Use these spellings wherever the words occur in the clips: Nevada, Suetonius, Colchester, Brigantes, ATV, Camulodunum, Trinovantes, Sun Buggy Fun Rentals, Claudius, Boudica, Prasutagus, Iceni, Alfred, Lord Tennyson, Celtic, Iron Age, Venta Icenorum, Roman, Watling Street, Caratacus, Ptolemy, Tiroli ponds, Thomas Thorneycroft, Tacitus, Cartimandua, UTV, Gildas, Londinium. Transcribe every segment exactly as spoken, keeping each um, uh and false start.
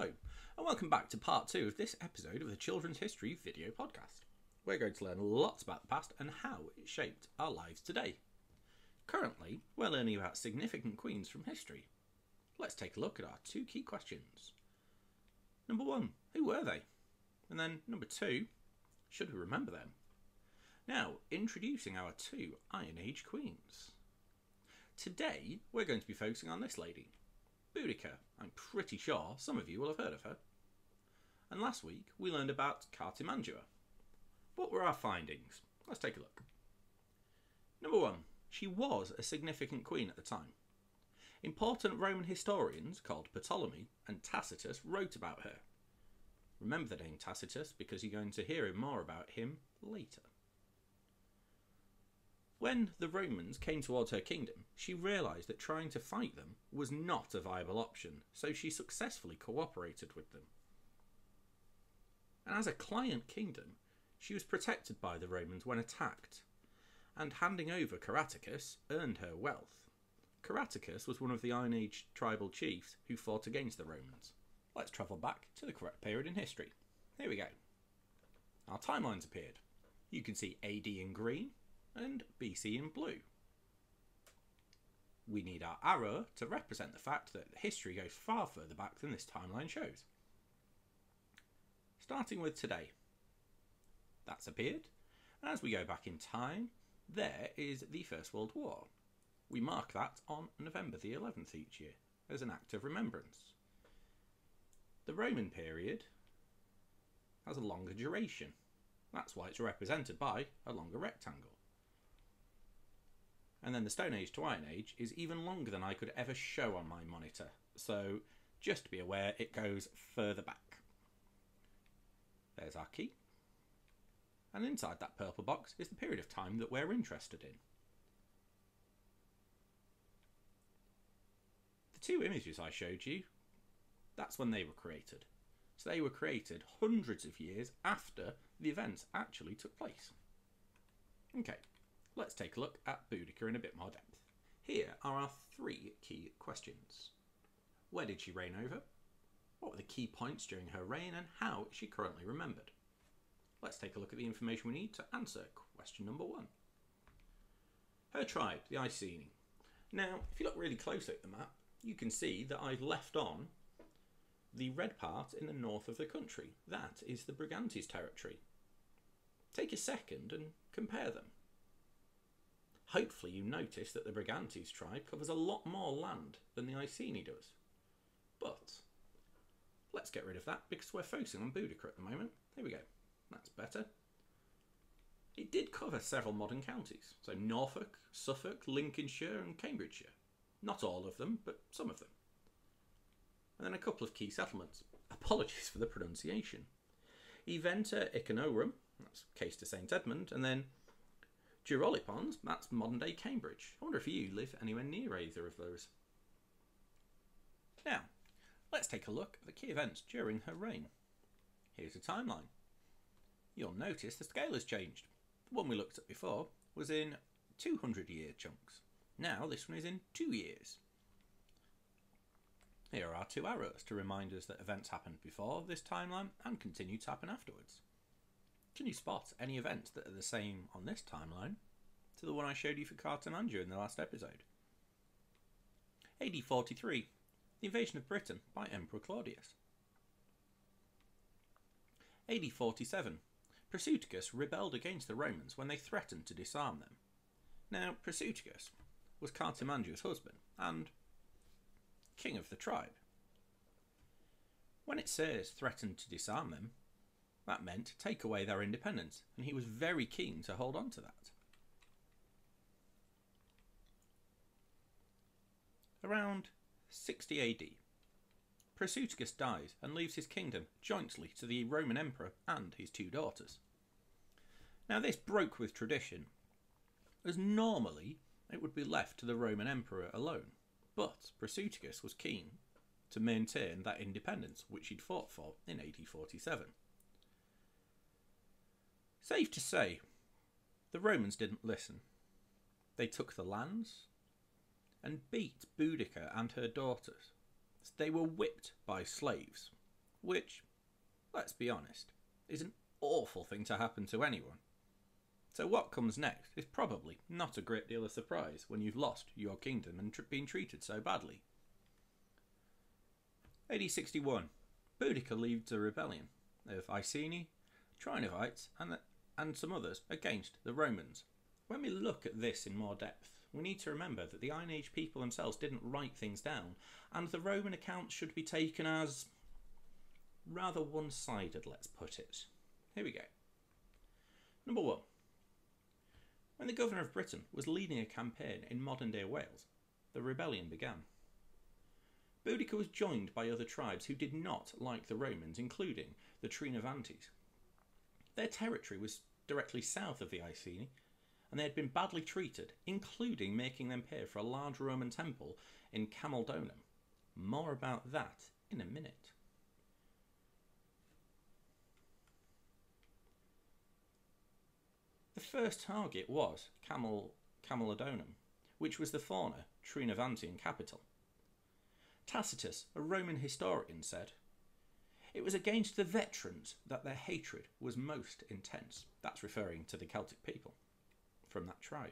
Hello, and welcome back to part two of this episode of the Children's History video podcast. We're going to learn lots about the past and how it shaped our lives today. Currently, we're learning about significant queens from history. Let's take a look at our two key questions. Number one, who were they? And then number two, should we remember them? Now, introducing our two Iron Age queens. Today, we're going to be focusing on this lady, Boudica. I'm pretty sure some of you will have heard of her. And last week we learned about Cartimandua. What were our findings? Let's take a look. Number one, she was a significant queen at the time. Important Roman historians called Ptolemy and Tacitus wrote about her. Remember the name Tacitus because you're going to hear more about him later. When the Romans came towards her kingdom, she realised that trying to fight them was not a viable option, so she successfully cooperated with them. And as a client kingdom, she was protected by the Romans when attacked, and handing over Caratacus earned her wealth. Caratacus was one of the Iron Age tribal chiefs who fought against the Romans. Let's travel back to the correct period in history. Here we go. Our timelines appeared. You can see A D in green, and B C in blue. We need our arrow to represent the fact that history goes far further back than this timeline shows. Starting with today. That's appeared, and as we go back in time, there is the First World War. We mark that on November the eleventh each year as an act of remembrance. The Roman period has a longer duration. That's why it's represented by a longer rectangle. And then the Stone Age to Iron Age is even longer than I could ever show on my monitor. So just be aware it goes further back. There's our key. And inside that purple box is the period of time that we're interested in. The two images I showed you, that's when they were created. So they were created hundreds of years after the events actually took place. Okay. Let's take a look at Boudica in a bit more depth. Here are our three key questions. Where did she reign over? What were the key points during her reign and how is she currently remembered? Let's take a look at the information we need to answer question number one. Her tribe, the Iceni. Now, if you look really closely at the map, you can see that I've left on the red part in the north of the country. That is the Brigantes territory. Take a second and compare them. Hopefully you notice that the Brigantes tribe covers a lot more land than the Iceni does. But let's get rid of that because we're focusing on Boudica at the moment. Here we go. That's better. It did cover several modern counties. So Norfolk, Suffolk, Lincolnshire and Cambridgeshire. Not all of them, but some of them. And then a couple of key settlements. Apologies for the pronunciation. Venta Icenorum, that's Case to Saint Edmund, and then Tiroli ponds, that's modern-day Cambridge. I wonder if you live anywhere near either of those. Now, let's take a look at the key events during her reign. Here's a timeline. You'll notice the scale has changed. The one we looked at before was in two hundred year chunks. Now this one is in two years. Here are our two arrows to remind us that events happened before this timeline and continue to happen afterwards. Can you spot any events that are the same on this timeline to the one I showed you for Cartimandua in the last episode? A D forty-three, the invasion of Britain by Emperor Claudius. A D forty-seven, Prasutagus rebelled against the Romans when they threatened to disarm them. Now, Prasutagus was Cartimandua's husband and king of the tribe. When it says threatened to disarm them, that meant take away their independence, and he was very keen to hold on to that. Around sixty A D, Prasutagus dies and leaves his kingdom jointly to the Roman emperor and his two daughters. Now this broke with tradition, as normally it would be left to the Roman emperor alone, but Prasutagus was keen to maintain that independence which he'd fought for in A D forty-seven. Safe to say, the Romans didn't listen. They took the lands and beat Boudica and her daughters. They were whipped by slaves which, let's be honest, is an awful thing to happen to anyone. So what comes next is probably not a great deal of surprise when you've lost your kingdom and tr- been treated so badly. A D sixty-one, Boudica leads a rebellion of Iceni, Trinovites and, the, and some others against the Romans. When we look at this in more depth, we need to remember that the Iron Age people themselves didn't write things down, and the Roman accounts should be taken as rather one-sided, let's put it. Here we go. Number one. When the governor of Britain was leading a campaign in modern-day Wales, the rebellion began. Boudica was joined by other tribes who did not like the Romans, including the Trinovantes. Their territory was directly south of the Iceni, and they had been badly treated, including making them pay for a large Roman temple in Camulodunum. More about that in a minute. The first target was Camul Camulodunum, which was the former Trinovantian capital. Tacitus, a Roman historian, said, "It was against the veterans that their hatred was most intense." That's referring to the Celtic people from that tribe.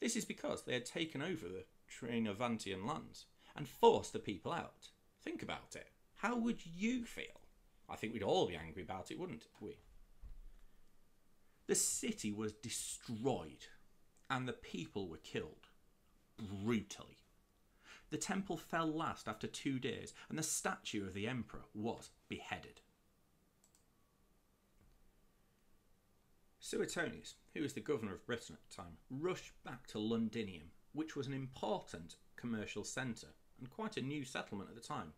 This is because they had taken over the Trinovantian lands and forced the people out. Think about it. How would you feel? I think we'd all be angry about it, wouldn't we? The city was destroyed and the people were killed brutally. The temple fell last after two days and the statue of the emperor was beheaded. Suetonius, who was the governor of Britain at the time, rushed back to Londinium, which was an important commercial centre and quite a new settlement at the time.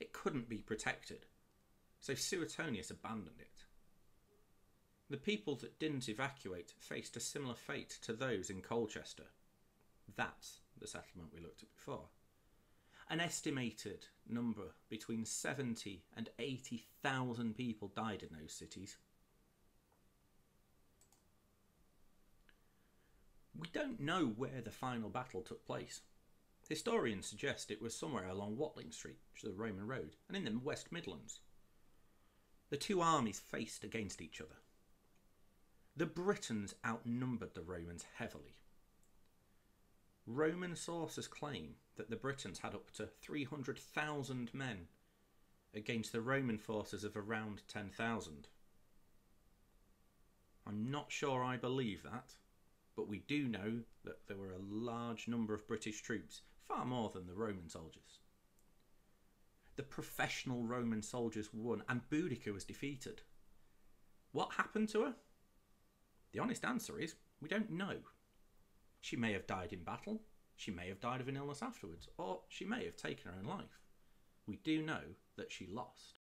It couldn't be protected, so Suetonius abandoned it. The people that didn't evacuate faced a similar fate to those in Colchester. That's the settlement we looked at before. An estimated number between seventy and eighty thousand people died in those cities. We don't know where the final battle took place. Historians suggest it was somewhere along Watling Street, which is the Roman road, and in the West Midlands. The two armies faced against each other. The Britons outnumbered the Romans heavily. Roman sources claim that the Britons had up to three hundred thousand men against the Roman forces of around ten thousand. I'm not sure I believe that. But we do know that there were a large number of British troops, far more than the Roman soldiers. The professional Roman soldiers won and Boudica was defeated. What happened to her? The honest answer is, we don't know. She may have died in battle, she may have died of an illness afterwards, or she may have taken her own life. We do know that she lost.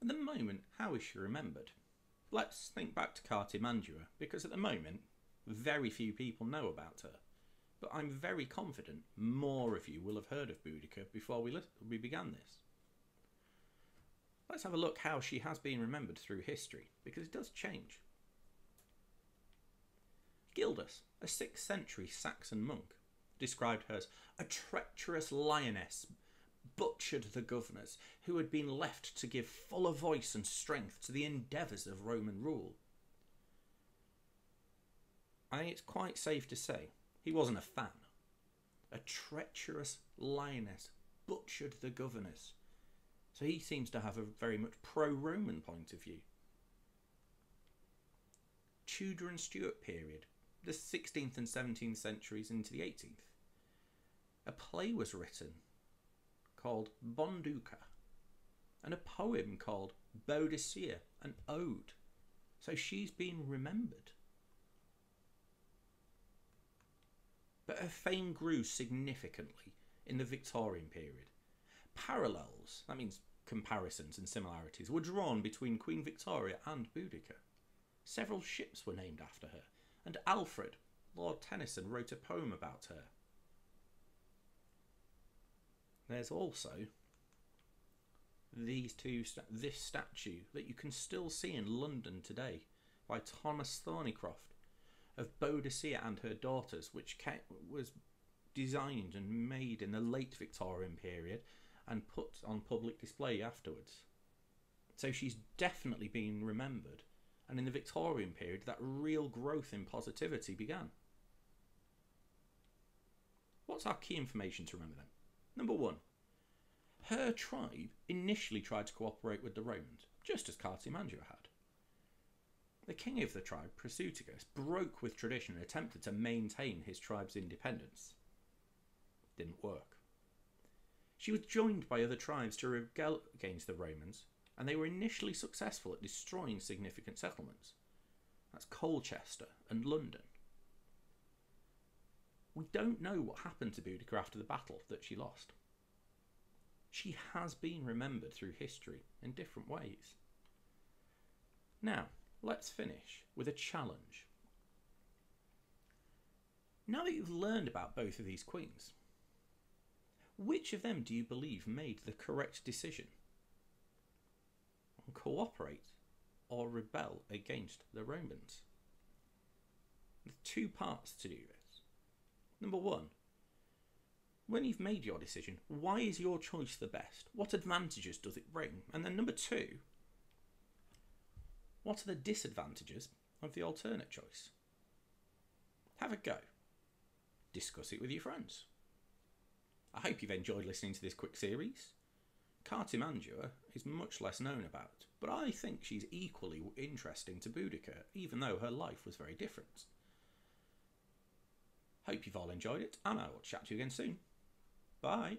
At the moment, how is she remembered? Let's think back to Cartimandua, because at the moment, very few people know about her, but I'm very confident more of you will have heard of Boudica before we, we began this. Let's have a look how she has been remembered through history, because it does change. Gildas, a sixth century Saxon monk, described her as a treacherous lioness, butchered the governors, who had been left to give fuller voice and strength to the endeavours of Roman rule. I think it's quite safe to say he wasn't a fan. A treacherous lioness butchered the governors. So he seems to have a very much pro-Roman point of view. Tudor and Stuart period, the sixteenth and seventeenth centuries into the eighteenth. A play was written called Boudica and a poem called Boudica, an ode. So she's been remembered. But her fame grew significantly in the Victorian period. Parallels, that means comparisons and similarities, were drawn between Queen Victoria and Boudica. Several ships were named after her, and Alfred, Lord Tennyson, wrote a poem about her. There's also these two, this statue that you can still see in London today by Thomas Thorneycroft, of Boudica and her daughters, which was designed and made in the late Victorian period and put on public display afterwards. So she's definitely been remembered, and in the Victorian period that real growth in positivity began. What's our key information to remember then? Number one, her tribe initially tried to cooperate with the Romans, just as Cartimandua had. The king of the tribe, Prasutagus, broke with tradition and attempted to maintain his tribe's independence. Didn't work. She was joined by other tribes to rebel against the Romans, and they were initially successful at destroying significant settlements. That's Colchester and London. We don't know what happened to Boudica after the battle that she lost. She has been remembered through history in different ways. Now, let's finish with a challenge. Now that you've learned about both of these queens, which of them do you believe made the correct decision? Cooperate or rebel against the Romans? There's two parts to do this. Number one, when you've made your decision, why is your choice the best? What advantages does it bring? And then number two, what are the disadvantages of the alternate choice? Have a go. Discuss it with your friends. I hope you've enjoyed listening to this quick series. Cartimandua is much less known about, but I think she's equally interesting to Boudica, even though her life was very different. Hope you've all enjoyed it, and I will chat to you again soon. Bye!